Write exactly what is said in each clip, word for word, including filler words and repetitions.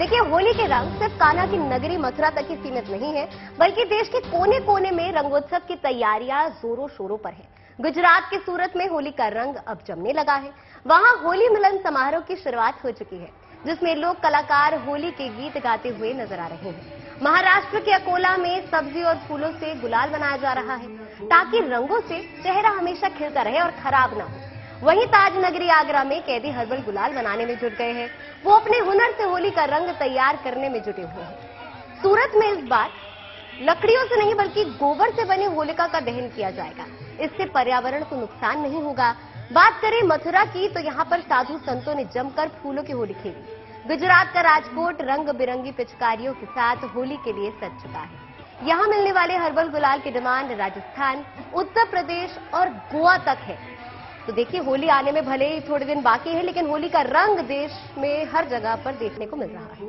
देखिए, होली के रंग सिर्फ कान्हा की नगरी मथुरा तक ही सीमित नहीं है, बल्कि देश के कोने कोने में रंगोत्सव की तैयारियां जोरों शोरों पर है। गुजरात के सूरत में होली का रंग अब जमने लगा है। वहां होली मिलन समारोह की शुरुआत हो चुकी है, जिसमें लोक कलाकार होली के गीत गाते हुए नजर आ रहे हैं। महाराष्ट्र के अकोला में सब्जी और फूलों से गुलाल बनाया जा रहा है ताकि रंगों से चेहरा हमेशा खिलता रहे और खराब ना हो। वहीं ताज नगरी आगरा में कैदी हर्बल गुलाल बनाने में जुट गए हैं। वो अपने हुनर से होली का रंग तैयार करने में जुटे हुए हैं। सूरत में इस बार लकड़ियों से नहीं बल्कि गोबर से बने होलिका का दहन किया जाएगा। इससे पर्यावरण को नुकसान नहीं होगा। बात करें मथुरा की तो यहाँ पर साधु संतों ने जमकर फूलों की होली खेली। गुजरात का राजकोट रंग बिरंगी पिचकारियों के साथ होली के लिए सज चुका है। यहाँ मिलने वाले हर्बल गुलाल की डिमांड राजस्थान, उत्तर प्रदेश और गोवा तक है। तो देखिए, होली आने में भले ही थोड़े दिन बाकी है, लेकिन होली का रंग देश में हर जगह पर देखने को मिल रहा है।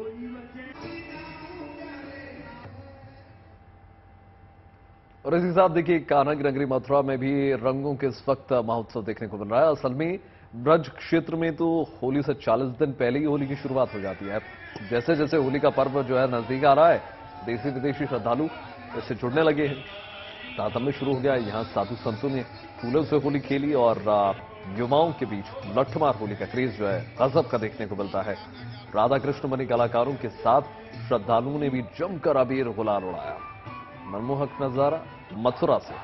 और इसी साथ देखिए, कान्हा की नगरी मथुरा में भी रंगों के इस वक्त महोत्सव देखने को मिल रहा है। असल में ब्रज क्षेत्र में तो होली से चालीस दिन पहले ही होली की शुरुआत हो जाती है। जैसे जैसे होली का पर्व जो है नजदीक आ रहा है, देसी विदेशी श्रद्धालु इससे जुड़ने लगे हैं। तांतम में शुरू हो गया। यहाँ साधु संतों ने फूलों से होली खेली और युवाओं के बीच लठमार होली का क्रेज जो है गजब का देखने को मिलता है। राधा कृष्ण बने कलाकारों के साथ श्रद्धालुओं ने भी जमकर अबीर गुलाल उड़ाया। मनमोहक नजारा मथुरा से।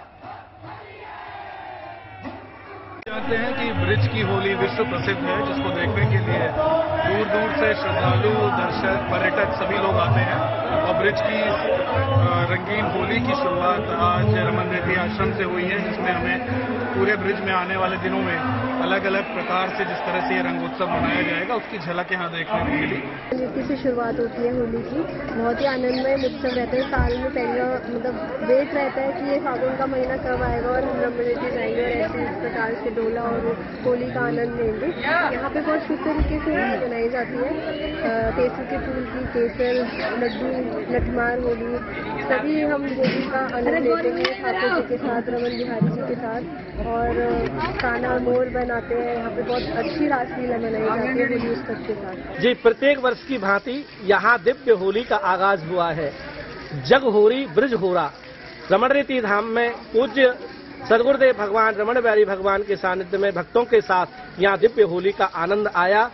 जानते हैं कि ब्रिज की होली विश्व प्रसिद्ध है, जिसको देखने के लिए दूर दूर से श्रद्धालु, दर्शक, पर्यटक सभी लोग आते हैं। और ब्रिज की रंगीन होली की शुरुआत आज रमन रेड्डी आश्रम से हुई है, जिसमें हमें पूरे ब्रिज में आने वाले दिनों में अलग अलग प्रकार से जिस तरह से ये रंगोत्सव मनाया जाएगा उसकी झलक यहाँ देखने को मिली। नृत्य से शुरुआत होती है होली की। बहुत ही आनंदमय उत्सव रहता है। साल में पहला मतलब वेट रहता है कि ये फागुन का महीना कब आएगा और हम रमन रेड्डी जाएंगे और ऐसे इस प्रकार से डोला और होली का आनंद लेंगे। यहाँ पे बहुत शुद्ध तरीके से होली मनाई जाती है। केसर के फूल की केसर, लड्डू, लठमार होली, सभी हम होली का आनंद लेते हैं ठाकुर जी के साथ, रमन बिहारी जी के साथ। और कान्हा मोर बनाते हैं। यहाँ पे बहुत अच्छी रासलीला मनाई जाती है होली उत्सव के साथ। जी, प्रत्येक वर्ष की भांति यहाँ दिव्य होली का आगाज हुआ है। जग होरी ब्रज होरा। रमण रेती धाम में पूज्य सदगुरुदेव भगवान रमण बिहारी भगवान के सानिध्य में भक्तों के साथ यहाँ दिव्य होली का आनंद आया।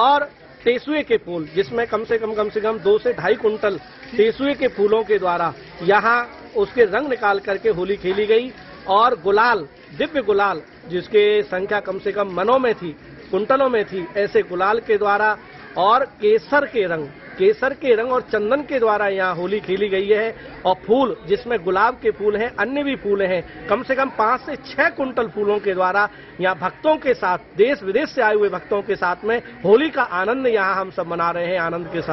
और तेसुए के फूल, जिसमें कम से कम कम से कम दो से ढाई कुंटल तेसुए के फूलों के द्वारा यहाँ उसके रंग निकाल करके होली खेली गई। और गुलाल, दिव्य गुलाल, जिसके संख्या कम से कम मनों में थी, कुंटलों में थी, ऐसे गुलाल के द्वारा। और केसर के रंग, केसर के रंग और चंदन के द्वारा यहाँ होली खेली गई है। और फूल, जिसमें गुलाब के फूल हैं, अन्य भी फूल हैं, कम से कम पाँच से छह कुंटल फूलों के द्वारा यहाँ भक्तों के साथ, देश विदेश से आए हुए भक्तों के साथ में होली का आनंद यहाँ हम सब मना रहे हैं आनंद के साथ।